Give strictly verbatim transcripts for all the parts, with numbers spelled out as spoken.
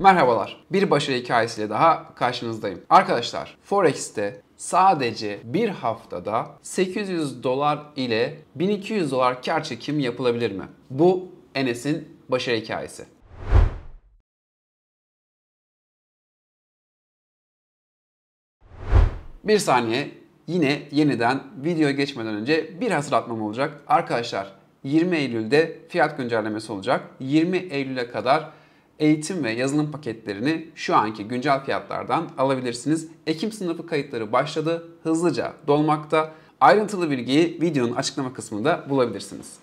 Merhabalar, bir başarı hikayesiyle daha karşınızdayım. Arkadaşlar, Forex'te sadece bir haftada sekiz yüz dolar ile bin iki yüz dolar kar çekimi yapılabilir mi? Bu Enes'in başarı hikayesi. Bir saniye, yine yeniden videoya geçmeden önce bir hatırlatmam olacak. Arkadaşlar, yirmi Eylül'de fiyat güncellemesi olacak. yirmi Eylül'e kadar eğitim ve yazılım paketlerini şu anki güncel fiyatlardan alabilirsiniz. Ekim sınıfı kayıtları başladı, hızlıca dolmakta. Ayrıntılı bilgiyi videonun açıklama kısmında bulabilirsiniz.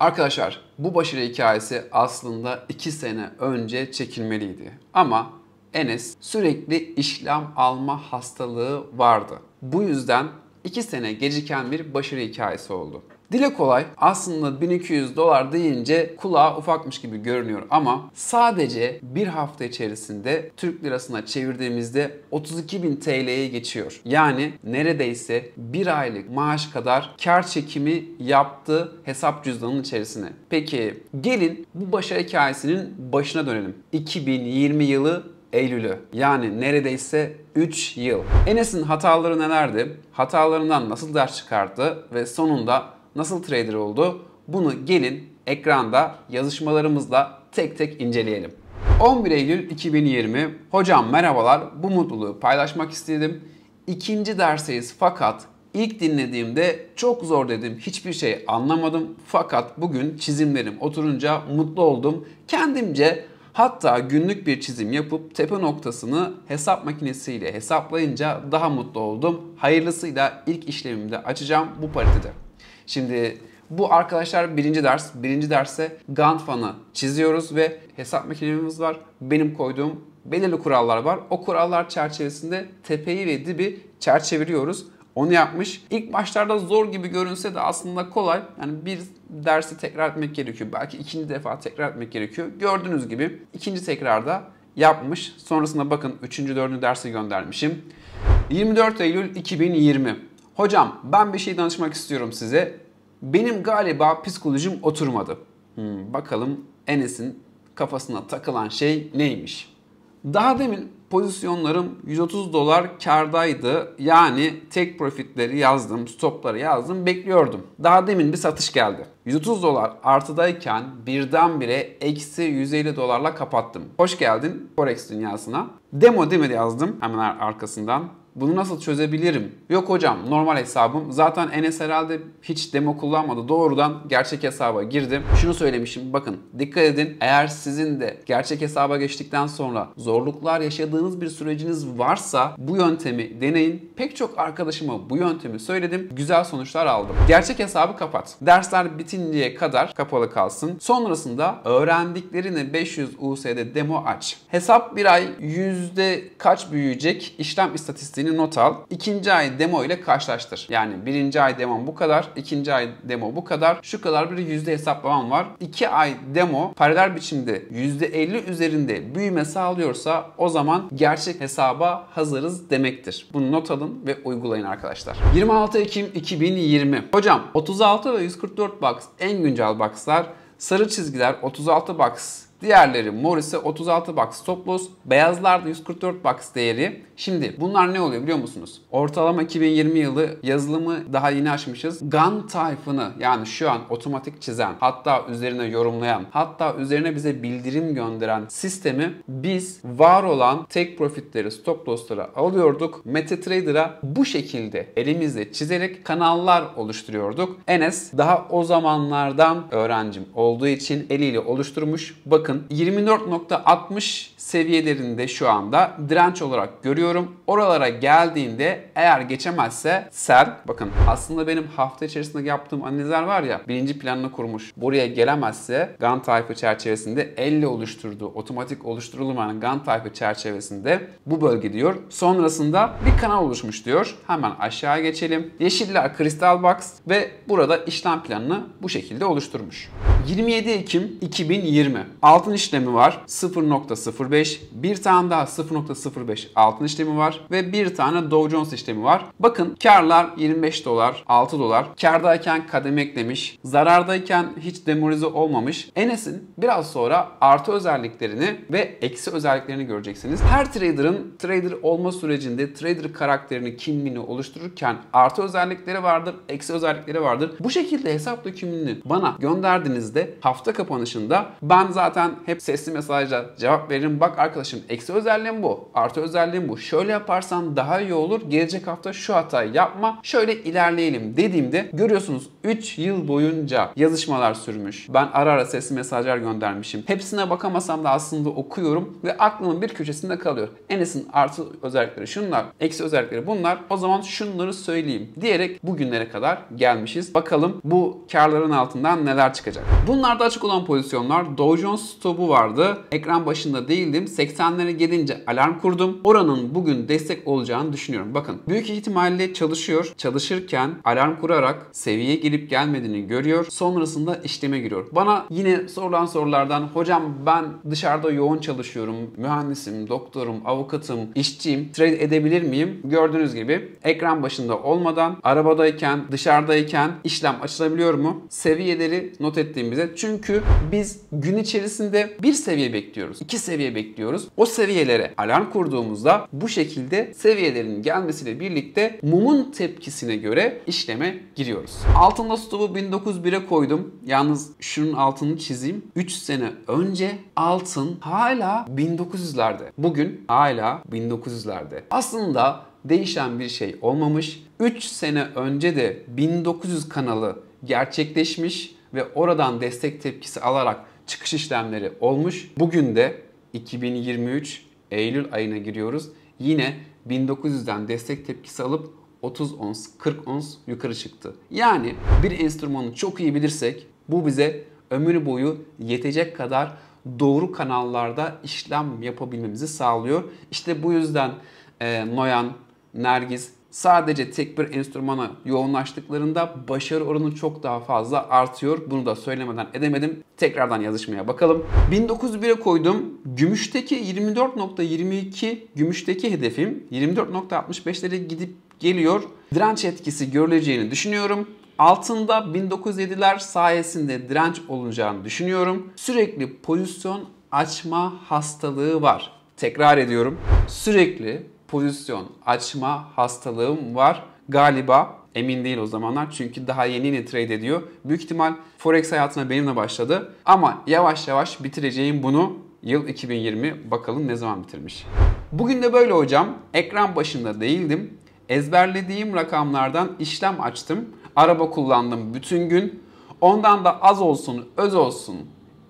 Arkadaşlar, bu başarı hikayesi aslında iki sene önce çekilmeliydi. Ama Enes sürekli işlem alma hastalığı vardı. Bu yüzden iki sene geciken bir başarı hikayesi oldu. Dile kolay, aslında bin iki yüz dolar deyince kulağa ufakmış gibi görünüyor ama sadece bir hafta içerisinde Türk lirasına çevirdiğimizde otuz iki bin TL'ye geçiyor. Yani neredeyse bir aylık maaş kadar kar çekimi yaptı hesap cüzdanının içerisine. Peki gelin bu başarı hikayesinin başına dönelim. iki bin yirmi yılı Eylül'ü, yani neredeyse üç yıl. Enes'in hataları nelerdi? Hatalarından nasıl ders çıkarttı ve sonunda nasıl trader oldu? Bunu gelin ekranda yazışmalarımızla tek tek inceleyelim. on bir Eylül iki bin yirmi. Hocam merhabalar. Bu mutluluğu paylaşmak istedim. İkinci dersteyiz fakat ilk dinlediğimde çok zor dedim. Hiçbir şey anlamadım. Fakat bugün çizimlerim oturunca mutlu oldum. Kendimce hatta günlük bir çizim yapıp tepe noktasını hesap makinesiyle hesaplayınca daha mutlu oldum. Hayırlısıyla ilk işlemimi de açacağım bu paritede. Şimdi bu arkadaşlar birinci ders. Birinci derse Gann fanı çiziyoruz ve hesap makinemiz var. Benim koyduğum belirli kurallar var. O kurallar çerçevesinde tepeyi ve dibi çerçeveliyoruz. Onu yapmış. İlk başlarda zor gibi görünse de aslında kolay. Yani bir dersi tekrar etmek gerekiyor. Belki ikinci defa tekrar etmek gerekiyor. Gördüğünüz gibi ikinci tekrarda yapmış. Sonrasında bakın üçüncü, dördüncü dersi göndermişim. yirmi dört Eylül iki bin yirmi. Hocam ben bir şey danışmak istiyorum size. Benim galiba psikolojim oturmadı. Hmm, bakalım Enes'in kafasına takılan şey neymiş? Daha demin pozisyonlarım yüz otuz dolar kardaydı. Yani tek profitleri yazdım, stopları yazdım, bekliyordum. Daha demin bir satış geldi. yüz otuz dolar artıdayken birdenbire eksi yüz elli dolarla kapattım. Hoş geldin Forex dünyasına. Demo demedi yazdım hemen arkasından. Bunu nasıl çözebilirim? Yok hocam normal hesabım. Zaten Enes herhalde hiç demo kullanmadı. Doğrudan gerçek hesaba girdim. Şunu söylemişim, bakın dikkat edin. Eğer sizin de gerçek hesaba geçtikten sonra zorluklar yaşadığınız bir süreciniz varsa bu yöntemi deneyin. Pek çok arkadaşıma bu yöntemi söyledim. Güzel sonuçlar aldım. Gerçek hesabı kapat. Dersler bitinceye kadar kapalı kalsın. Sonrasında öğrendiklerini beş yüz U S D demo aç. Hesap bir ay yüzde kaç büyüyecek? İşlem istatistiği not al. İkinci ay demo ile karşılaştır. Yani birinci ay demom bu kadar. İkinci ay demo bu kadar. Şu kadar bir yüzde hesaplamam var. İki ay demo paralel biçimde yüzde elli üzerinde büyüme sağlıyorsa o zaman gerçek hesaba hazırız demektir. Bunu not alın ve uygulayın arkadaşlar. yirmi altı Ekim iki bin yirmi. Hocam otuz altı ve yüz kırk dört box en güncel boxlar. Sarı çizgiler otuz altı box. Diğerleri mor ise otuz altı box stop loss, beyazlar da yüz kırk dört box değeri. Şimdi bunlar ne oluyor biliyor musunuz? Ortalama iki bin yirmi yılı yazılımı daha yeni açmışız. Gann Tayfı'nı, yani şu an otomatik çizen, hatta üzerine yorumlayan, hatta üzerine bize bildirim gönderen sistemi biz var olan tek profitleri, stop loss'ları alıyorduk. MetaTrader'a bu şekilde elimizle çizerek kanallar oluşturuyorduk. Enes daha o zamanlardan öğrencim olduğu için eliyle oluşturmuş. Bakın yirmi dört nokta altmış seviyelerinde şu anda direnç olarak görüyorum. Oralara geldiğinde eğer geçemezse sell. Bakın aslında benim hafta içerisinde yaptığım analizler var ya, birinci planını kurmuş. Buraya gelemezse Gann Tayfı çerçevesinde elle oluşturduğu otomatik oluşturulmayan Gann Tayfı çerçevesinde bu bölge diyor. Sonrasında bir kanal oluşmuş diyor. Hemen aşağı geçelim. Yeşiller Crystal Box ve burada işlem planını bu şekilde oluşturmuş. yirmi yedi Ekim iki bin yirmi. altın işlemi var sıfır nokta sıfır beş, bir tane daha sıfır nokta sıfır beş altın işlemi var ve bir tane Dow Jones işlemi var. Bakın karlar yirmi beş dolar, altı dolar. Kardayken kademe eklemiş, zarardayken hiç demoralize olmamış. Enes'in biraz sonra artı özelliklerini ve eksi özelliklerini göreceksiniz. Her trader'ın trader olma sürecinde trader karakterini, kimliğini oluştururken artı özellikleri vardır, eksi özellikleri vardır. Bu şekilde hesap dökümünü bana gönderdiğinizde hafta kapanışında ben zaten hep sesli mesajla cevap veririm. Bak arkadaşım, eksi özelliğim bu, artı özelliğim bu. Şöyle yaparsan daha iyi olur. Gelecek hafta şu hatayı yapma. Şöyle ilerleyelim dediğimde görüyorsunuz üç yıl boyunca yazışmalar sürmüş. Ben ara ara sesli mesajlar göndermişim. Hepsine bakamasam da aslında okuyorum ve aklımın bir köşesinde kalıyor. Enes'in artı özellikleri şunlar, eksi özellikleri bunlar. O zaman şunları söyleyeyim diyerek bugünlere kadar gelmişiz. Bakalım bu karların altından neler çıkacak. Bunlarda açık olan pozisyonlar: Dow Jones stopu vardı. Ekran başında değildim. seksenlere gelince alarm kurdum. Oranın bugün destek olacağını düşünüyorum. Bakın büyük ihtimalle çalışıyor. Çalışırken alarm kurarak seviyeye gelip gelmediğini görüyor. Sonrasında işleme giriyor. Bana yine sorulan sorulardan, hocam ben dışarıda yoğun çalışıyorum, mühendisim, doktorum, avukatım, işçiyim, trade edebilir miyim? Gördüğünüz gibi ekran başında olmadan, arabadayken, dışarıdayken işlem açılabiliyor mu? Seviyeleri not ettiğimizde, çünkü biz gün içerisinde bir seviye bekliyoruz, iki seviye bekliyoruz. O seviyelere alarm kurduğumuzda bu şekilde seviyelerin gelmesiyle birlikte mumun tepkisine göre işleme giriyoruz. Altında stopu bin dokuz yüz bire koydum. Yalnız şunun altını çizeyim. üç sene önce altın hala bin dokuz yüzlerde. Bugün hala bin dokuz yüzlerde. Aslında değişen bir şey olmamış. üç sene önce de bin dokuz yüz kanalı gerçekleşmiş ve oradan destek tepkisi alarak çıkış işlemleri olmuş. Bugün de iki bin yirmi üç Eylül ayına giriyoruz. Yine bin dokuz yüzden destek tepkisi alıp otuz ons, kırk ons yukarı çıktı. Yani bir enstrümanı çok iyi bilirsek bu bize ömür boyu yetecek kadar doğru kanallarda işlem yapabilmemizi sağlıyor. İşte bu yüzden e, Noyan, Nergis sadece tek bir enstrümana yoğunlaştıklarında başarı oranı çok daha fazla artıyor. Bunu da söylemeden edemedim. Tekrardan yazışmaya bakalım. bin dokuz yüz bire koydum. Gümüşteki yirmi dört nokta yirmi iki, gümüşteki hedefim yirmi dört nokta altmış beşlere gidip geliyor. Direnç etkisi görüleceğini düşünüyorum. Altında bin dokuz yüz yediler sayesinde direnç olacağını düşünüyorum. Sürekli pozisyon açma hastalığı var. Tekrar ediyorum. Sürekli pozisyon açma hastalığım var. Galiba, emin değil o zamanlar çünkü daha yeni yeni trade ediyor. Büyük ihtimal Forex hayatına benimle başladı ama yavaş yavaş bitireceğim bunu. Yıl iki bin yirmi, bakalım ne zaman bitirmiş. Bugün de böyle hocam. Ekran başında değildim. Ezberlediğim rakamlardan işlem açtım. Araba kullandım bütün gün. Ondan da az olsun, öz olsun.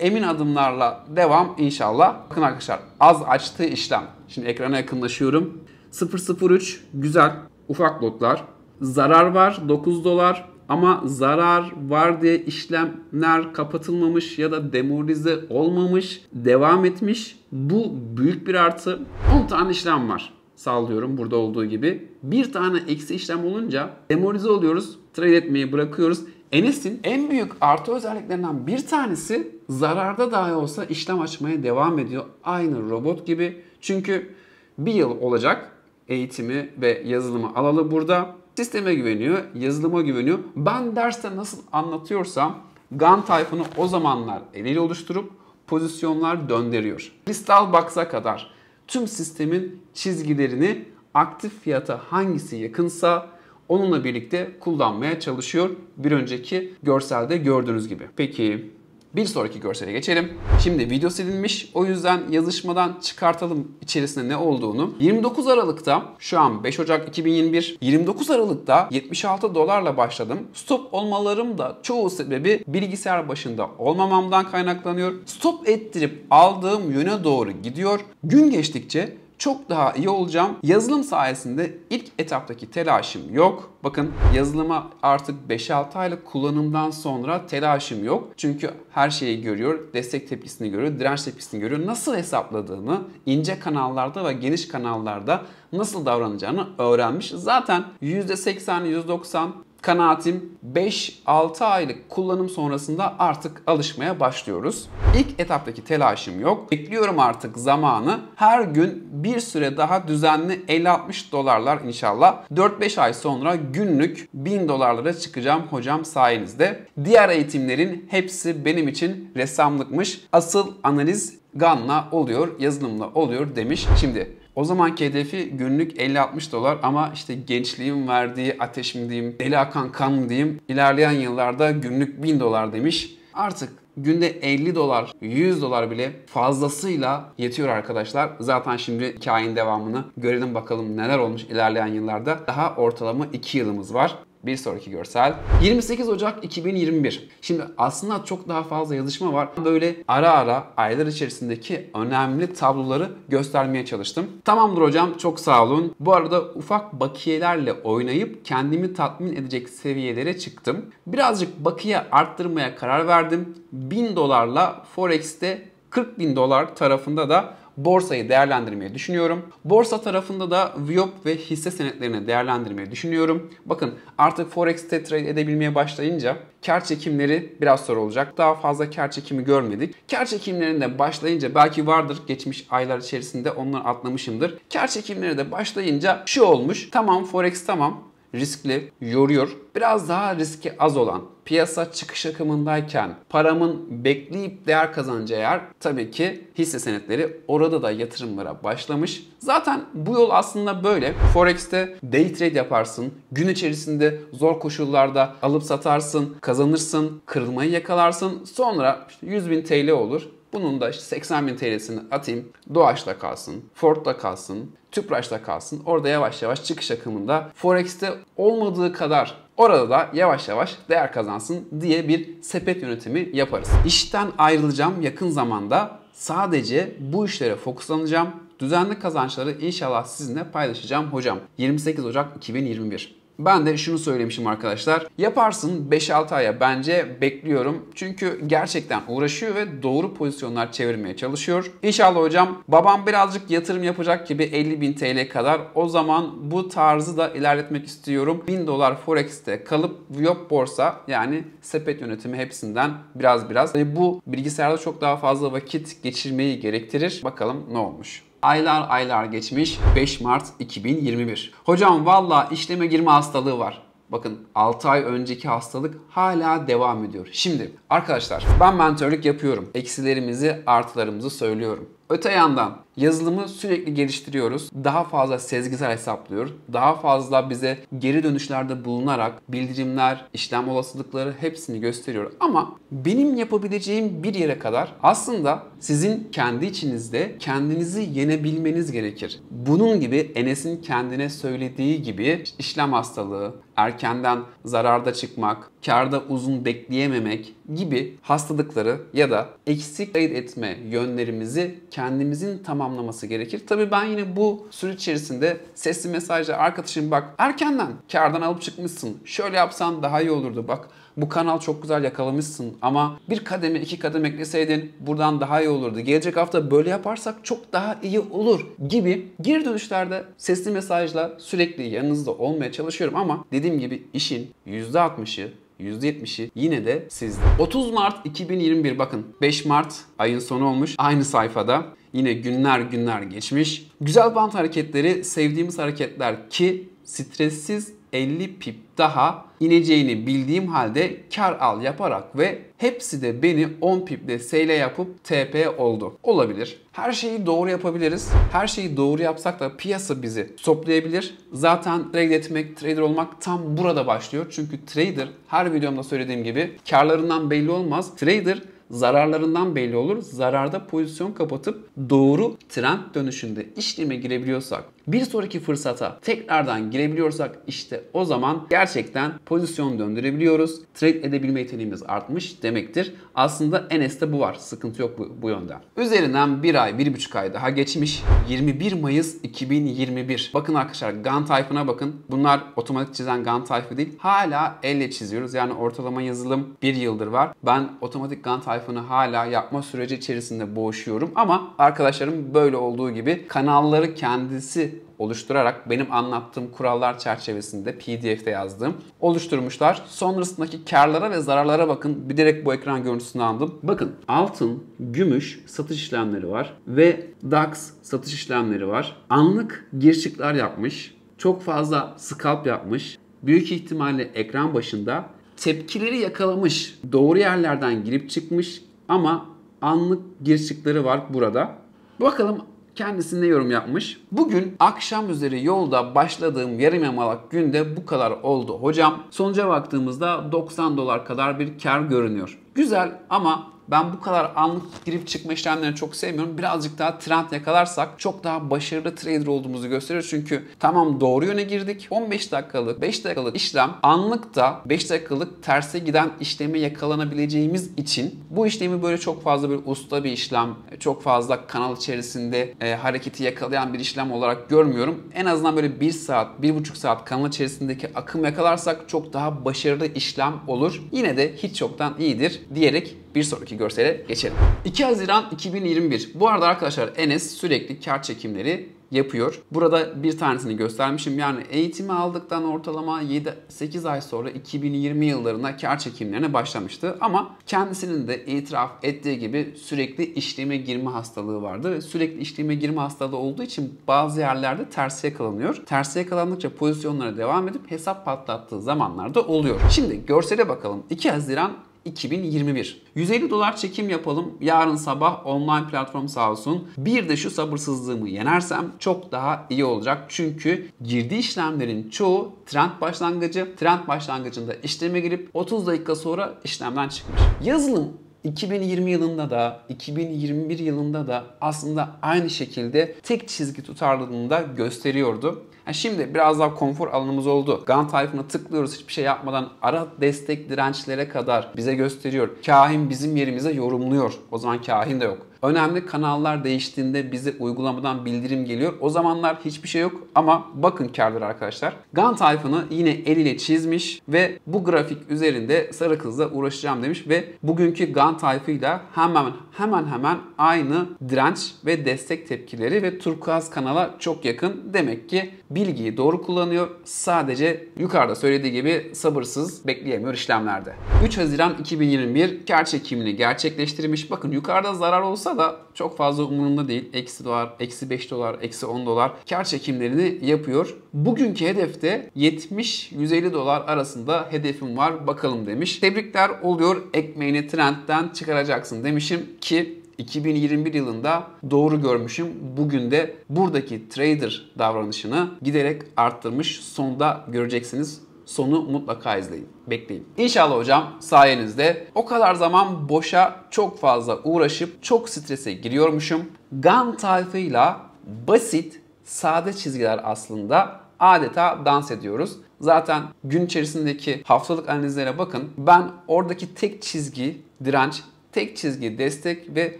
Emin adımlarla devam inşallah. Bakın arkadaşlar, az açtığı işlem. Şimdi ekrana yakınlaşıyorum. sıfır sıfır üç güzel, ufak lotlar. Zarar var dokuz dolar ama zarar var diye işlemler kapatılmamış ya da demoralize olmamış. Devam etmiş. Bu büyük bir artı. on tane işlem var. Sallıyorum burada olduğu gibi. Bir tane eksi işlem olunca demoralize oluyoruz. Trade etmeyi bırakıyoruz. Enes'in en büyük artı özelliklerinden bir tanesi, zararda dahi olsa işlem açmaya devam ediyor. Aynı robot gibi. Çünkü bir yıl olacak eğitimi ve yazılımı alalı burada. Sisteme güveniyor, yazılıma güveniyor. Ben derste nasıl anlatıyorsam Gann Tayfı'nı o zamanlar eliyle oluşturup pozisyonlar döndürüyor. Crystal Box'a kadar tüm sistemin çizgilerini aktif fiyata hangisi yakınsa onunla birlikte kullanmaya çalışıyor. Bir önceki görselde gördüğünüz gibi. Peki bir sonraki görsele geçelim. Şimdi video silinmiş, o yüzden yazışmadan çıkartalım içerisinde ne olduğunu. yirmi dokuz Aralık'ta, şu an beş Ocak iki bin yirmi bir, yirmi dokuz Aralık'ta yetmiş altı dolarla başladım. Stop olmalarım da çoğu sebebi bilgisayar başında olmamamdan kaynaklanıyor. Stop ettirip aldığım yöne doğru gidiyor. Gün geçtikçe çok daha iyi olacağım. Yazılım sayesinde ilk etaptaki telaşım yok. Bakın yazılıma artık beş altı aylık kullanımdan sonra telaşım yok. Çünkü her şeyi görüyor. Destek tepkisini görüyor, direnç tepkisini görüyor. Nasıl hesapladığını, ince kanallarda ve geniş kanallarda nasıl davranacağını öğrenmiş. Zaten yüzde seksen, yüzde doksan kanaatim beş altı aylık kullanım sonrasında artık alışmaya başlıyoruz. İlk etaptaki telaşım yok. Bekliyorum artık zamanı. Her gün bir süre daha düzenli elli altmış dolarlar inşallah. dört beş ay sonra günlük bin dolarlara çıkacağım hocam sayenizde. Diğer eğitimlerin hepsi benim için ressamlıkmış. Asıl analiz Gann'la oluyor, yazılımla oluyor demiş. Şimdi o zamanki hedefi günlük elli altmış dolar ama işte gençliğin verdiği ateş mi diyeyim, deli akan kan mı diyeyim, ilerleyen yıllarda günlük bin dolar demiş. Artık günde elli dolar, yüz dolar bile fazlasıyla yetiyor arkadaşlar. Zaten şimdi hikayenin devamını görelim bakalım neler olmuş ilerleyen yıllarda. Daha ortalama iki yılımız var. Bir sonraki görsel. yirmi sekiz Ocak iki bin yirmi bir. Şimdi aslında çok daha fazla yazışma var. Böyle ara ara aylar içerisindeki önemli tabloları göstermeye çalıştım. Tamamdır hocam, çok sağ olun. Bu arada ufak bakiyelerle oynayıp kendimi tatmin edecek seviyelere çıktım. Birazcık bakiye arttırmaya karar verdim. bin dolarla Forex'te kırk bin dolar tarafında da borsayı değerlendirmeyi düşünüyorum. Borsa tarafında da viyop ve hisse senetlerini değerlendirmeyi düşünüyorum. Bakın artık Forex'te trade edebilmeye başlayınca kar çekimleri biraz sonra olacak. Daha fazla kar çekimi görmedik. Kar çekimlerinde başlayınca belki vardır geçmiş aylar içerisinde onları atlamışımdır. Kar çekimleri de başlayınca şu olmuş. Tamam Forex tamam. Riskli, yoruyor. Biraz daha riski az olan, piyasa çıkış akımındayken paramın bekleyip değer kazanacağı yer tabii ki hisse senetleri, orada da yatırımlara başlamış. Zaten bu yol aslında böyle. Forex'te day trade yaparsın, gün içerisinde zor koşullarda alıp satarsın, kazanırsın, kırılmayı yakalarsın. Sonra işte yüz bin TL olur. Bunun da işte seksen bin TL'sini atayım. Doğaç'ta kalsın, Ford'da kalsın, Tüpraş'ta kalsın. Orada yavaş yavaş çıkış akımında Forex'te olmadığı kadar orada da yavaş yavaş değer kazansın diye bir sepet yönetimi yaparız. İşten ayrılacağım yakın zamanda. Sadece bu işlere fokuslanacağım. Düzenli kazançları inşallah sizinle paylaşacağım hocam. yirmi sekiz Ocak iki bin yirmi bir. Ben de şunu söylemişim arkadaşlar. Yaparsın beş altı aya bence, bekliyorum. Çünkü gerçekten uğraşıyor ve doğru pozisyonlar çevirmeye çalışıyor. İnşallah hocam. Babam birazcık yatırım yapacak gibi elli bin TL kadar. O zaman bu tarzı da ilerletmek istiyorum. bin dolar Forex'te kalıp viyop borsa, yani sepet yönetimi hepsinden biraz biraz. Bu bilgisayarda çok daha fazla vakit geçirmeyi gerektirir. Bakalım ne olmuş. Aylar aylar geçmiş. beş Mart iki bin yirmi bir. Hocam valla işleme girme hastalığı var. Bakın altı ay önceki hastalık hala devam ediyor. Şimdi arkadaşlar ben mentörlük yapıyorum. Eksilerimizi, artılarımızı söylüyorum. Öte yandan yazılımı sürekli geliştiriyoruz. Daha fazla sezgisel hesaplıyor. Daha fazla bize geri dönüşlerde bulunarak bildirimler, işlem olasılıkları hepsini gösteriyor. Ama benim yapabileceğim bir yere kadar aslında sizin kendi içinizde kendinizi yenebilmeniz gerekir. Bunun gibi Enes'in kendine söylediği gibi işlem hastalığı, erkenden zararda çıkmak, kârda uzun bekleyememek gibi hastalıkları ya da eksik kayıt etme yönlerimizi kendimizin tamamlaması gerekir. Tabii ben yine bu süre içerisinde sesli mesajla arkadaşım bak erkenden kârdan alıp çıkmışsın, şöyle yapsan daha iyi olurdu, bak bu kanal çok güzel yakalamışsın ama bir kademe iki kademe ekleseydin buradan daha iyi olurdu. Gelecek hafta böyle yaparsak çok daha iyi olur gibi geri dönüşlerde sesli mesajla sürekli yanınızda olmaya çalışıyorum ama dediğim gibi işin yüzde altmışı yüzde yetmişi yine de sizde. otuz Mart iki bin yirmi bir, bakın beş Mart ayın sonu olmuş. Aynı sayfada yine günler günler geçmiş. Güzel bant hareketleri, sevdiğimiz hareketler ki stressiz elli pip daha ineceğini bildiğim halde kar al yaparak ve hepsi de beni on piple seyle yapıp T P oldu. Olabilir. Her şeyi doğru yapabiliriz. Her şeyi doğru yapsak da piyasa bizi toplayabilir. Zaten trade etmek, trader olmak tam burada başlıyor. Çünkü trader, her videomda söylediğim gibi, karlarından belli olmaz. Trader zararlarından belli olur. Zararda pozisyon kapatıp doğru trend dönüşünde işleme girebiliyorsak, bir sonraki fırsata tekrardan girebiliyorsak işte o zaman gerçekten pozisyon döndürebiliyoruz. Trade edebilme yeteneğimiz artmış demektir. Aslında Enes'te bu var. Sıkıntı yok bu, bu yönden. Üzerinden bir ay, bir buçuk ay daha geçmiş. yirmi bir Mayıs iki bin yirmi bir. Bakın arkadaşlar Gann Tayfı'na bakın. Bunlar otomatik çizen Gann Tayfı değil. Hala elle çiziyoruz. Yani ortalama yazılım bir yıldır var. Ben otomatik Gann Tayfı'nı hala yapma süreci içerisinde boğuşuyorum. Ama arkadaşlarım böyle olduğu gibi kanalları kendisi oluşturarak benim anlattığım kurallar çerçevesinde P D F'de yazdığım oluşturmuşlar. Sonrasındaki karlara ve zararlara bakın. Bir direkt bu ekran görüntüsünü aldım. Bakın altın, gümüş satış işlemleri var ve DAX satış işlemleri var. Anlık girişikler yapmış. Çok fazla scalp yapmış. Büyük ihtimalle ekran başında tepkileri yakalamış. Doğru yerlerden girip çıkmış ama anlık girişikleri var burada. Bakalım kendisi ne yorum yapmış. Bugün akşam üzeri yolda başladığım yarım yamalak günde bu kadar oldu hocam. Sonuca baktığımızda doksan dolar kadar bir kar görünüyor. Güzel ama ben bu kadar anlık girip çıkma işlemlerini çok sevmiyorum. Birazcık daha trend yakalarsak çok daha başarılı trader olduğumuzu gösteriyor. Çünkü tamam doğru yöne girdik. on beş dakikalık, beş dakikalık işlem anlıkta beş dakikalık terse giden işleme yakalanabileceğimiz için bu işlemi böyle çok fazla bir usta bir işlem, çok fazla kanal içerisinde e, hareketi yakalayan bir işlem olarak görmüyorum. En azından böyle bir saat, bir buçuk saat kanal içerisindeki akım yakalarsak çok daha başarılı işlem olur. Yine de hiç yoktan iyidir diyerek bir sonraki görsele geçelim. iki Haziran iki bin yirmi bir. Bu arada arkadaşlar Enes sürekli kar çekimleri yapıyor. Burada bir tanesini göstermişim. Yani eğitimi aldıktan ortalama yedi sekiz ay sonra iki bin yirmi yıllarında kar çekimlerine başlamıştı. Ama kendisinin de itiraf ettiği gibi sürekli işleme girme hastalığı vardı. Sürekli işleme girme hastalığı olduğu için bazı yerlerde tersi yakalanıyor. Tersi yakalandıkça pozisyonlara devam edip hesap patlattığı zamanlarda oluyor. Şimdi görsele bakalım. iki Haziran iki bin yirmi bir. yüz elli dolar çekim yapalım. Yarın sabah online platform sağ olsun. Bir de şu sabırsızlığımı yenersem çok daha iyi olacak. Çünkü girdiği işlemlerin çoğu trend başlangıcı. Trend başlangıcında işleme girip otuz dakika sonra işlemden çıkmış. Yazılım iki bin yirmi yılında da iki bin yirmi bir yılında da aslında aynı şekilde tek çizgi tutarlılığını da gösteriyordu. Yani şimdi biraz daha konfor alanımız oldu. Gann Tayfı'na tıklıyoruz hiçbir şey yapmadan, ara destek dirençlere kadar bize gösteriyor. Kahin bizim yerimize yorumluyor. O zaman kahin de yok. Önemli kanallar değiştiğinde bize uygulamadan bildirim geliyor. O zamanlar hiçbir şey yok ama bakın karları arkadaşlar. Gann Tayfı'nı yine eliyle çizmiş ve bu grafik üzerinde sarı kızla uğraşacağım demiş ve bugünkü Gann Tayfı'yla hemen hemen hemen aynı direnç ve destek tepkileri ve turkuaz kanala çok yakın. Demek ki bilgiyi doğru kullanıyor. Sadece yukarıda söylediği gibi sabırsız bekleyemiyor işlemlerde. üç Haziran iki bin yirmi bir kar çekimini gerçekleştirmiş. Bakın yukarıda zarar olsa da çok fazla umurumda değil. eksi dolar, eksi beş dolar, eksi on dolar kar çekimlerini yapıyor. Bugünkü hedefte yetmiş yüz elli dolar arasında hedefim var bakalım demiş. Tebrikler oluyor, ekmeğini trendden çıkaracaksın demişim ki iki bin yirmi bir yılında doğru görmüşüm. Bugün de buradaki trader davranışını giderek arttırmış. Sonda göreceksiniz. Sonu mutlaka izleyin. Bekleyin. İnşallah hocam sayenizde o kadar zaman boşa çok fazla uğraşıp çok strese giriyormuşum. Gann Tayfı'yla basit, sade çizgiler aslında adeta dans ediyoruz. Zaten gün içerisindeki haftalık analizlere bakın. Ben oradaki tek çizgi direnç, tek çizgi destek ve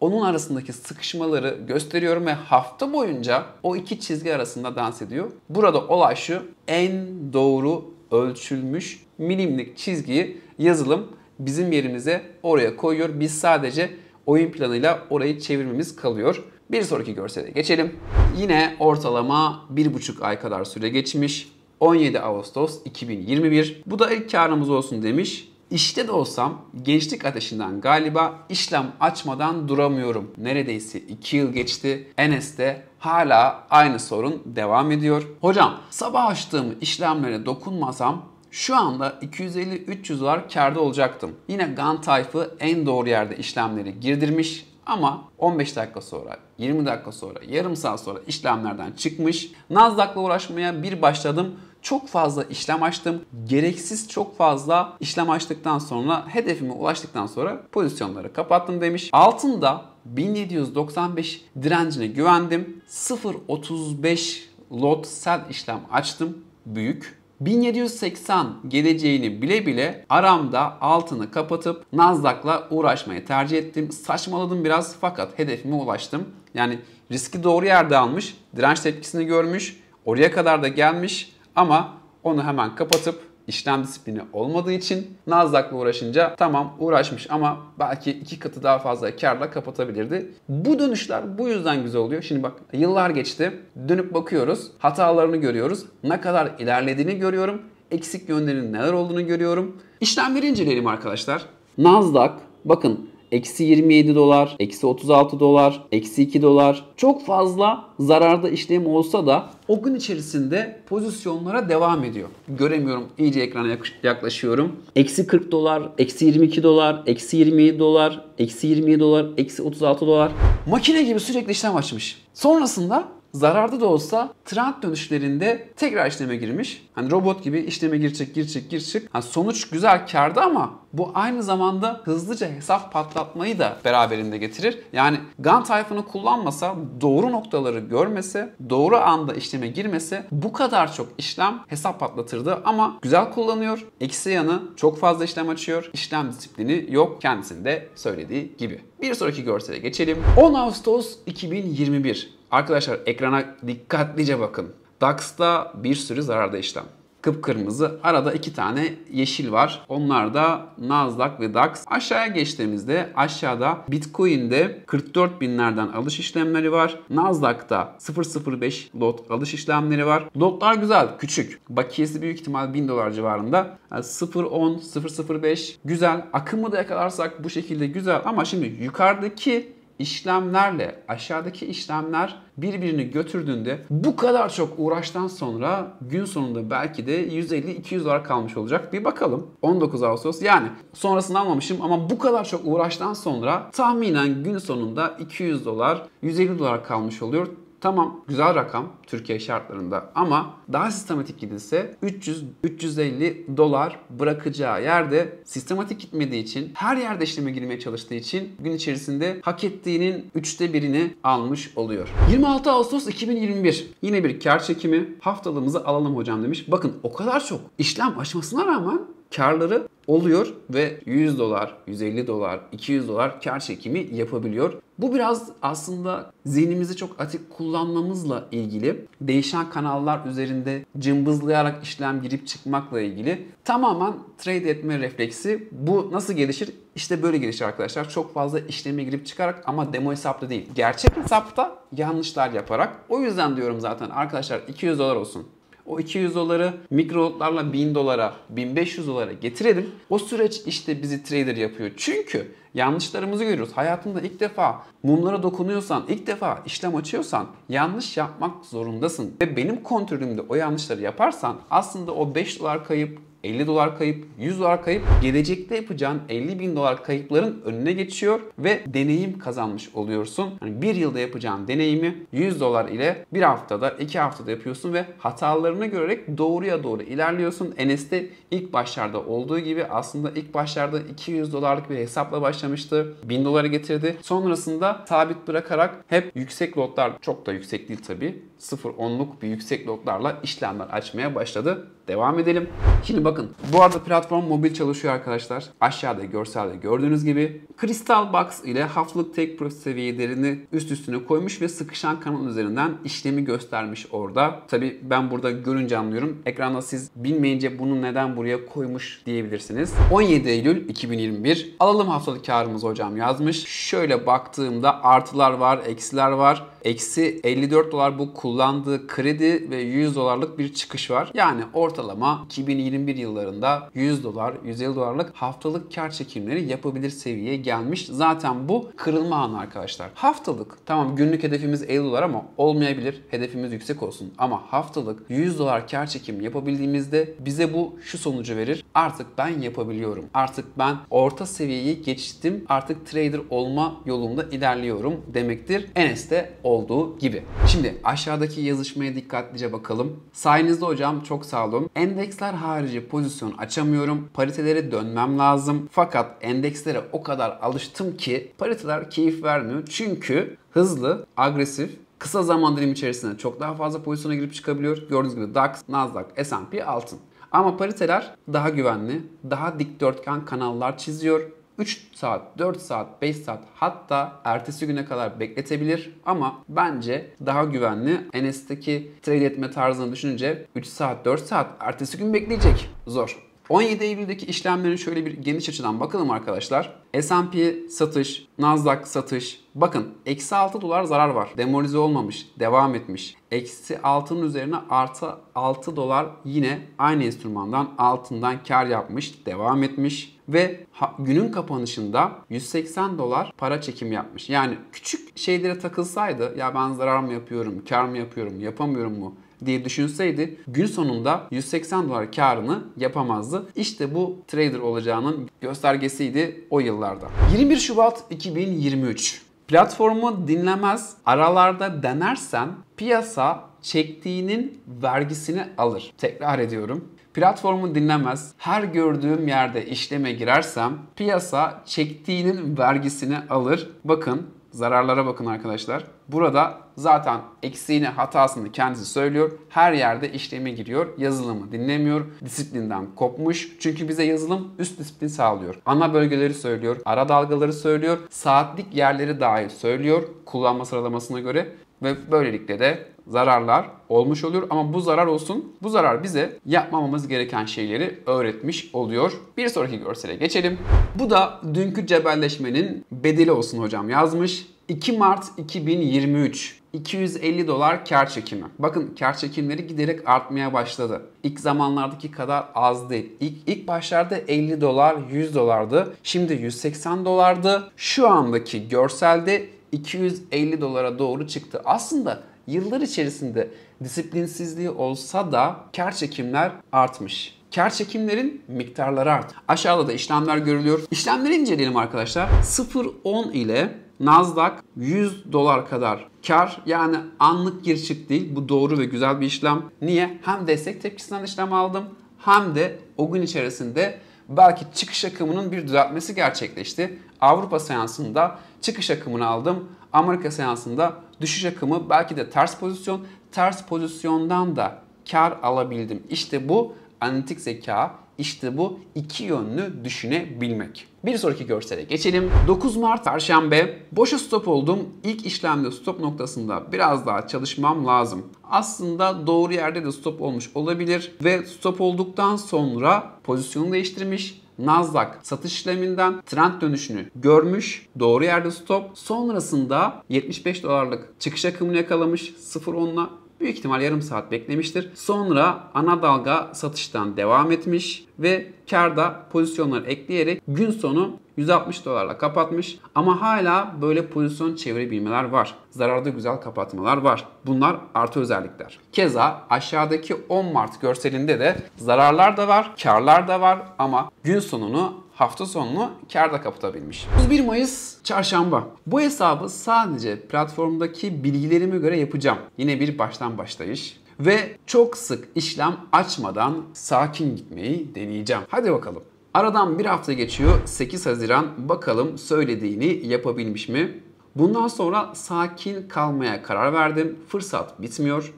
onun arasındaki sıkışmaları gösteriyorum ve hafta boyunca o iki çizgi arasında dans ediyor. Burada olay şu, en doğru ölçülmüş milimlik çizgiyi yazılım bizim yerimize oraya koyuyor. Biz sadece oyun planıyla orayı çevirmemiz kalıyor. Bir sonraki görsele geçelim. Yine ortalama bir buçuk ay kadar süre geçmiş. on yedi Ağustos iki bin yirmi bir. Bu da ilk karımız olsun demiş. İşte de olsam gençlik ateşinden galiba işlem açmadan duramıyorum. Neredeyse iki yıl geçti. Enes'te hala aynı sorun devam ediyor. Hocam sabah açtığım işlemlere dokunmasam şu anda iki yüz elli üç yüz dolar kârda olacaktım. Yine Gann Tayfı en doğru yerde işlemleri girdirmiş ama on beş dakika sonra, yirmi dakika sonra, yarım saat sonra işlemlerden çıkmış. Nasdaq'la uğraşmaya bir başladım. Çok fazla işlem açtım. Gereksiz çok fazla işlem açtıktan sonra, hedefime ulaştıktan sonra pozisyonları kapattım demiş. Altında bin yedi yüz doksan beş direncine güvendim. sıfır nokta otuz beş lot sell işlem açtım. Büyük. bin yedi yüz seksen geleceğini bile bile aramda altını kapatıp Nasdaq'la uğraşmayı tercih ettim. Saçmaladım biraz fakat hedefime ulaştım. Yani riski doğru yerde almış, direnç tepkisini görmüş, oraya kadar da gelmiş ama onu hemen kapatıp işlem disiplini olmadığı için Nasdaq'la uğraşınca tamam uğraşmış ama belki iki katı daha fazla karla kapatabilirdi. Bu dönüşler bu yüzden güzel oluyor. Şimdi bak yıllar geçti. Dönüp bakıyoruz. Hatalarını görüyoruz. Ne kadar ilerlediğini görüyorum. Eksik yönlerinin neler olduğunu görüyorum. İşlemleri inceleyelim arkadaşlar. Nasdaq bakın eksi yirmi yedi dolar, eksi otuz altı dolar, eksi iki dolar. Çok fazla zararda işlem olsa da o gün içerisinde pozisyonlara devam ediyor. Göremiyorum. İyice ekrana yaklaşıyorum. Eksi kırk dolar, eksi yirmi iki dolar, eksi yirmi yedi dolar, eksi yirmi yedi dolar, eksi otuz altı dolar. Makine gibi sürekli işlem açmış. Sonrasında zararda da olsa trend dönüşlerinde tekrar işleme girmiş. Hani robot gibi işleme girecek, girecek, girecek. Yani sonuç güzel kârda ama bu aynı zamanda hızlıca hesap patlatmayı da beraberinde getirir. Yani Gann Tayfı'nı kullanmasa, doğru noktaları görmese, doğru anda işleme girmese bu kadar çok işlem hesap patlatırdı. Ama güzel kullanıyor. Eksi yanı çok fazla işlem açıyor. İşlem disiplini yok kendisinde söylediği gibi. Bir sonraki görsele geçelim. on Ağustos iki bin yirmi bir. Arkadaşlar ekrana dikkatlice bakın. DAX'ta bir sürü zararda işlem. Kıpkırmızı. Arada iki tane yeşil var. Onlar da Nasdaq ve DAX. Aşağıya geçtiğimizde aşağıda Bitcoin'de kırk dört binlerden alış işlemleri var. Nasdaq'ta sıfır nokta sıfır beş lot alış işlemleri var. Lotlar güzel, küçük. Bakiyesi büyük ihtimal bin dolar civarında. Yani sıfır nokta on, sıfır nokta sıfır beş güzel. Akımı da yakalarsak bu şekilde güzel ama şimdi yukarıdaki İşlemlerle aşağıdaki işlemler birbirini götürdüğünde bu kadar çok uğraştan sonra gün sonunda belki de yüz elli iki yüz dolar kalmış olacak. Bir bakalım. on dokuz Ağustos yani sonrasını almamışım ama bu kadar çok uğraştan sonra tahminen gün sonunda iki yüz dolar, yüz elli dolar kalmış oluyor. Tamam güzel rakam Türkiye şartlarında ama daha sistematik gidilse üç yüz üç yüz elli dolar bırakacağı yerde sistematik gitmediği için her yerde işleme girmeye çalıştığı için gün içerisinde hak ettiğinin üçte birini almış oluyor. yirmi altı Ağustos iki bin yirmi bir yine bir kar çekimi haftalığımızı alalım hocam demiş. Bakın o kadar çok işlem açmasına rağmen karları oluyor ve yüz dolar, yüz elli dolar, iki yüz dolar kar çekimi yapabiliyor. Bu biraz aslında zihnimizi çok atik kullanmamızla ilgili, değişen kanallar üzerinde cımbızlayarak işlem girip çıkmakla ilgili tamamen trade etme refleksi. Bu nasıl gelişir? İşte böyle gelişir arkadaşlar. Çok fazla işleme girip çıkarak ama demo hesapta değil. Gerçek hesapta yanlışlar yaparak. O yüzden diyorum zaten arkadaşlar iki yüz dolar olsun. O iki yüz doları mikrolotlarla bin dolara, bin beş yüz dolara getirelim. O süreç işte bizi trader yapıyor. Çünkü yanlışlarımızı görüyoruz. Hayatında ilk defa mumlara dokunuyorsan, ilk defa işlem açıyorsan yanlış yapmak zorundasın. Ve benim kontrolümde o yanlışları yaparsan aslında o beş dolar kayıp, elli dolar kayıp, yüz dolar kayıp gelecekte yapacağın elli bin dolar kayıpların önüne geçiyor ve deneyim kazanmış oluyorsun. Yani bir yılda yapacağın deneyimi yüz dolar ile bir haftada, iki haftada yapıyorsun ve hatalarını görerek doğruya doğru ilerliyorsun. Enes'te ilk başlarda olduğu gibi aslında ilk başlarda iki yüz dolarlık bir hesapla başlamıştı. bin dolara getirdi. Sonrasında sabit bırakarak hep yüksek lotlar, çok da yüksek değil tabii, sıfır nokta onluk bir yüksek lotlarla işlemler açmaya başladı. Devam edelim. Şimdi bakın bu arada platform mobil çalışıyor arkadaşlar. Aşağıda görselde gördüğünüz gibi Crystal Box ile haftalık take profit seviyelerini üst üstüne koymuş ve sıkışan kanal üzerinden işlemi göstermiş orada. Tabi ben burada görünce anlıyorum. Ekranda siz bilmeyince bunu neden buraya koymuş diyebilirsiniz. on yedi Eylül iki bin yirmi bir alalım haftalık karımız hocam yazmış. Şöyle baktığımda artılar var, eksiler var. Eksi elli dört dolar bu kullandığı kredi ve yüz dolarlık bir çıkış var. Yani ortalama iki bin yirmi bir yıllarında yüz dolar, yüz elli dolarlık haftalık kar çekimleri yapabilir seviyeye gelmiş. Zaten bu kırılma anı arkadaşlar. Haftalık tamam günlük hedefimiz elli dolar ama olmayabilir. Hedefimiz yüksek olsun. Ama haftalık yüz dolar kar çekimi yapabildiğimizde bize bu şu sonucu verir. Artık ben yapabiliyorum. Artık ben orta seviyeyi geçtim. Artık trader olma yolunda ilerliyorum demektir. Enes'te olduğu gibi. Şimdi aşağıdaki yazışmaya dikkatlice bakalım. Sayenizde hocam çok sağ olun. Endeksler harici pozisyon açamıyorum. Paritelere dönmem lazım. Fakat endekslere o kadar alıştım ki pariteler keyif vermiyor. Çünkü hızlı, agresif, kısa zaman dilimi içerisinde çok daha fazla pozisyona girip çıkabiliyor. Gördüğünüz gibi DAX, Nasdaq, S and P altın. Ama pariteler daha güvenli, daha dikdörtgen kanallar çiziyor. üç saat, dört saat, beş saat hatta ertesi güne kadar bekletebilir ama bence daha güvenli. Enes'teki trade etme tarzını düşününce üç saat, dört saat ertesi gün bekleyecek. Zor. on yedi Eylül'deki işlemlerin şöyle bir geniş açıdan bakalım arkadaşlar. S and P satış, Nasdaq satış. Bakın eksi altı dolar zarar var. Demolize olmamış, devam etmiş. Eksi altının üzerine artı altı dolar yine aynı enstrümandan altından kar yapmış, devam etmiş. Ve günün kapanışında yüz seksen dolar para çekimi yapmış. Yani küçük şeylere takılsaydı, ya ben zarar mı yapıyorum, kar mı yapıyorum, yapamıyorum mu diye düşünseydi gün sonunda yüz seksen dolar karını yapamazdı. İşte bu trader olacağının göstergesiydi o yıllarda. yirmi bir Şubat iki bin yirmi üç. Platformu dinlemez, aralarda denersen piyasa çektiğinin vergisini alır. Tekrar ediyorum. Platformu dinlemez, her gördüğüm yerde işleme girersem piyasa çektiğinin vergisini alır. Bakın zararlara bakın arkadaşlar. Burada zaten eksiğini, hatasını kendisi söylüyor. Her yerde işleme giriyor. Yazılımı dinlemiyor. Disiplinden kopmuş. Çünkü bize yazılım üst disiplin sağlıyor. Ana bölgeleri söylüyor. Ara dalgaları söylüyor. Saatlik yerleri dahi söylüyor. Kullanma sıralamasına göre. Ve böylelikle de zararlar olmuş oluyor. Ama bu zarar olsun. Bu zarar bize yapmamamız gereken şeyleri öğretmiş oluyor. Bir sonraki görsele geçelim. Bu da dünkü cebelleşmenin bedeli olsun hocam yazmış. iki Mart iki bin yirmi üç. iki yüz elli dolar kar çekimi. Bakın kar çekimleri giderek artmaya başladı. İlk zamanlardaki kadar az değil. İlk, ilk başlarda elli dolar, yüz dolardı. Şimdi yüz seksen dolardı. Şu andaki görselde iki yüz elli dolara doğru çıktı. Aslında yıllar içerisinde disiplinsizliği olsa da kar çekimler artmış. Kar çekimlerin miktarları arttı. Aşağıda da işlemler görülüyor. İşlemleri inceleyelim arkadaşlar. sıfır on ile Nasdaq yüz dolar kadar kar, yani anlık gir çık değil. Bu doğru ve güzel bir işlem. Niye? Hem destek tepkisinden işlem aldım hem de o gün içerisinde belki çıkış akımının bir düzeltmesi gerçekleşti. Avrupa seansında çıkış akımını aldım. Amerika seansında düşüş akımı, belki de ters pozisyon. Ters pozisyondan da kar alabildim. İşte bu analitik zeka. İşte bu iki yönlü düşünebilmek. Bir sonraki görsele geçelim. dokuz Mart Perşembe. Boşa stop oldum. İlk işlemde stop noktasında biraz daha çalışmam lazım. Aslında doğru yerde de stop olmuş olabilir. Ve stop olduktan sonra pozisyonu değiştirmiş. Nasdaq satış işleminden trend dönüşünü görmüş. Doğru yerde stop. Sonrasında yetmiş beş dolarlık çıkış akımını yakalamış. sıfır onla. Büyük ihtimal yarım saat beklemiştir. Sonra ana dalga satıştan devam etmiş ve kârda pozisyonları ekleyerek gün sonu yüz altmış dolarla kapatmış. Ama hala böyle pozisyon çevirebilmeler var. Zararda güzel kapatmalar var. Bunlar artı özellikler. Keza aşağıdaki on Mart görselinde de zararlar da var, kârlar da var ama gün sonunu, hafta sonunu kârda kapatabilmiş. otuz bir Mayıs Çarşamba. Bu hesabı sadece platformdaki bilgilerime göre yapacağım. Yine bir baştan başlayış. Ve çok sık işlem açmadan sakin gitmeyi deneyeceğim. Hadi bakalım. Aradan bir hafta geçiyor. sekiz Haziran. Bakalım söylediğini yapabilmiş mi? Bundan sonra sakin kalmaya karar verdim. Fırsat bitmiyor.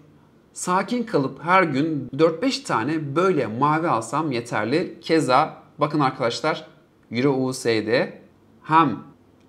Sakin kalıp her gün dört beş tane böyle mavi alsam yeterli. Keza bakın arkadaşlar, Euro U S D hem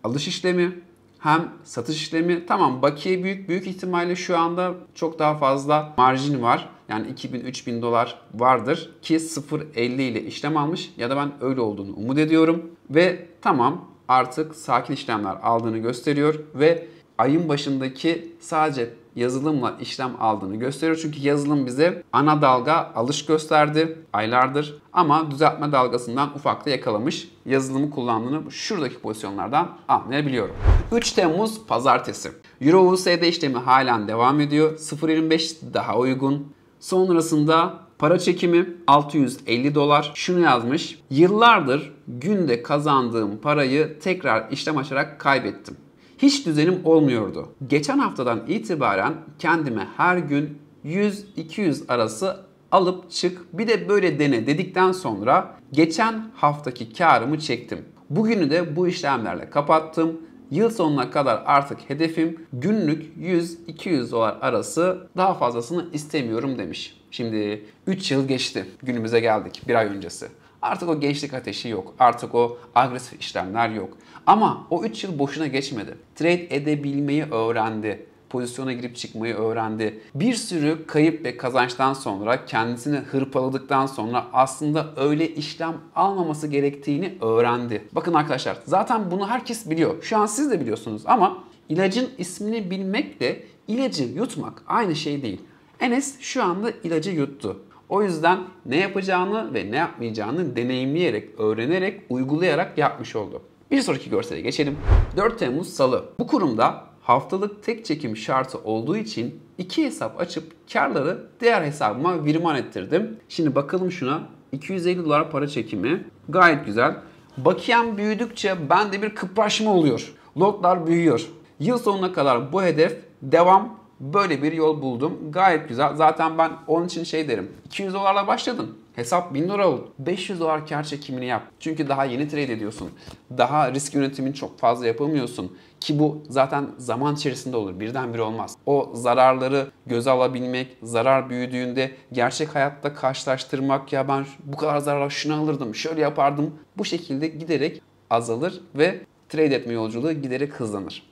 alış işlemi hem satış işlemi. Tamam, bakiye büyük büyük ihtimalle şu anda çok daha fazla marjin var. Yani iki bin üç bin dolar vardır ki sıfır elli ile işlem almış ya da ben öyle olduğunu umut ediyorum. Ve tamam, artık sakin işlemler aldığını gösteriyor ve ayın başındaki sadece yazılımla işlem aldığını gösteriyor. Çünkü yazılım bize ana dalga alış gösterdi aylardır. Ama düzeltme dalgasından ufak da yakalamış. Yazılımı kullandığını şuradaki pozisyonlardan anlayabiliyorum. üç Temmuz Pazartesi. Euro U S D işlemi halen devam ediyor. sıfır yirmi beş daha uygun. Sonrasında para çekimi altı yüz elli dolar. Şunu yazmış. Yıllardır günde kazandığım parayı tekrar işlem açarak kaybettim. Hiç düzenim olmuyordu. Geçen haftadan itibaren kendime her gün yüz iki yüz arası alıp çık, bir de böyle dene dedikten sonra geçen haftaki karımı çektim. Bugünü de bu işlemlerle kapattım. Yıl sonuna kadar artık hedefim günlük yüz iki yüz dolar arası, daha fazlasını istemiyorum demiş. Şimdi üç yıl geçti, günümüze geldik, bir ay öncesi. Artık o gençlik ateşi yok. Artık o agresif işlemler yok. Ama o üç yıl boşuna geçmedi. Trade edebilmeyi öğrendi. Pozisyona girip çıkmayı öğrendi. Bir sürü kayıp ve kazançtan sonra, kendisini hırpaladıktan sonra aslında öyle işlem almaması gerektiğini öğrendi. Bakın arkadaşlar, zaten bunu herkes biliyor. Şu an siz de biliyorsunuz ama ilacın ismini bilmekle ilacı yutmak aynı şey değil. Enes şu anda ilacı yuttu. O yüzden ne yapacağını ve ne yapmayacağını deneyimleyerek, öğrenerek, uygulayarak yapmış oldu. Bir sonraki görsele geçelim. dört Temmuz Salı. Bu kurumda haftalık tek çekim şartı olduğu için iki hesap açıp karları diğer hesabıma virman ettirdim. Şimdi bakalım şuna. iki yüz elli dolar para çekimi. Gayet güzel. Bakiyem büyüdükçe bende bir kıpraşma oluyor. Lotlar büyüyor. Yıl sonuna kadar bu hedef devam. Böyle bir yol buldum. Gayet güzel. Zaten ben onun için şey derim. iki yüz dolarla başladın. Hesap bin dolar oldu. beş yüz dolar kar çekimini yap. Çünkü daha yeni trade ediyorsun. Daha risk yönetimini çok fazla yapamıyorsun. Ki bu zaten zaman içerisinde olur. Birdenbire olmaz. O zararları göze alabilmek, zarar büyüdüğünde gerçek hayatta karşılaştırmak. Ya ben bu kadar zarara şunu alırdım, şöyle yapardım. Bu şekilde giderek azalır ve trade etme yolculuğu giderek hızlanır.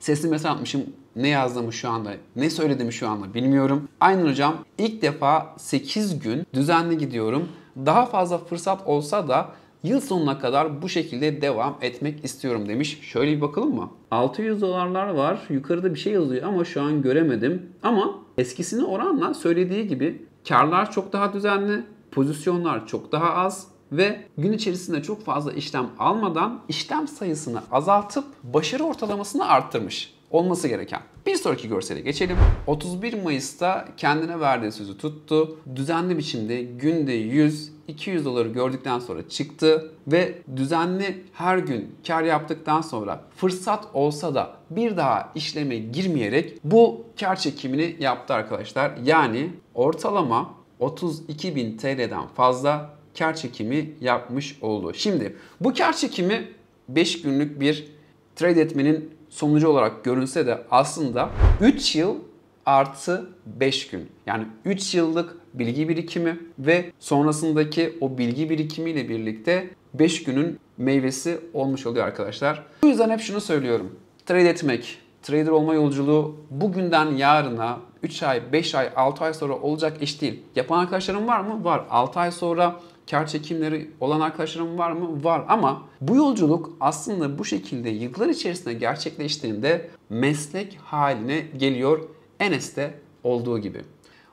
Sesli mesaj atmışım. Ne yazdığımı şu anda, ne söylediğimi şu anda bilmiyorum. Aynen hocam, ilk defa sekiz gün düzenli gidiyorum. Daha fazla fırsat olsa da yıl sonuna kadar bu şekilde devam etmek istiyorum demiş. Şöyle bir bakalım mı? altı yüz dolarlar var. Yukarıda bir şey yazıyor ama şu an göremedim. Ama eskisine oranla söylediği gibi karlar çok daha düzenli, pozisyonlar çok daha az. Ve gün içerisinde çok fazla işlem almadan işlem sayısını azaltıp başarı ortalamasını arttırmış. Olması gereken. Bir sonraki görsele geçelim. otuz bir Mayıs'ta kendine verdiği sözü tuttu. Düzenli biçimde günde yüz iki yüz doları gördükten sonra çıktı. Ve düzenli her gün kar yaptıktan sonra fırsat olsa da bir daha işleme girmeyerek bu kar çekimini yaptı arkadaşlar. Yani ortalama otuz iki bin TL'den fazla kar çekimi yapmış oldu. Şimdi bu kar çekimi beş günlük bir trade etmenin sonucu olarak görünse de aslında üç yıl artı beş gün. Yani üç yıllık bilgi birikimi ve sonrasındaki o bilgi birikimiyle birlikte beş günün meyvesi olmuş oluyor arkadaşlar. Bu yüzden hep şunu söylüyorum. Trade etmek, trader olma yolculuğu bugünden yarına üç ay, beş ay, altı ay sonra olacak iş değil. Yapan arkadaşlarım var mı? Var. altı ay sonra kar çekimleri olan arkadaşlarım var mı? Var. Ama bu yolculuk aslında bu şekilde yıllar içerisinde gerçekleştiğinde meslek haline geliyor, Enes'te olduğu gibi.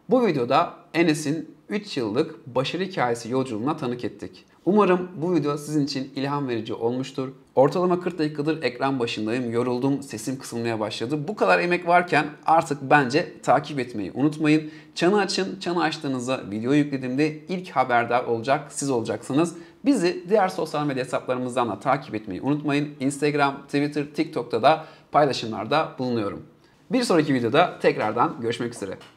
Bu videoda Enes'in üç yıllık başarı hikayesi yolculuğuna tanık ettik. Umarım bu video sizin için ilham verici olmuştur. Ortalama kırk dakikadır ekran başındayım, yoruldum, sesim kısılmaya başladı. Bu kadar emek varken artık bence takip etmeyi unutmayın. Çanı açın, çanı açtığınızda videoyu yüklediğimde ilk haberdar olacak siz olacaksınız. Bizi diğer sosyal medya hesaplarımızdan da takip etmeyi unutmayın. Instagram, Twitter, TikTok'ta da paylaşımlarda bulunuyorum. Bir sonraki videoda tekrardan görüşmek üzere.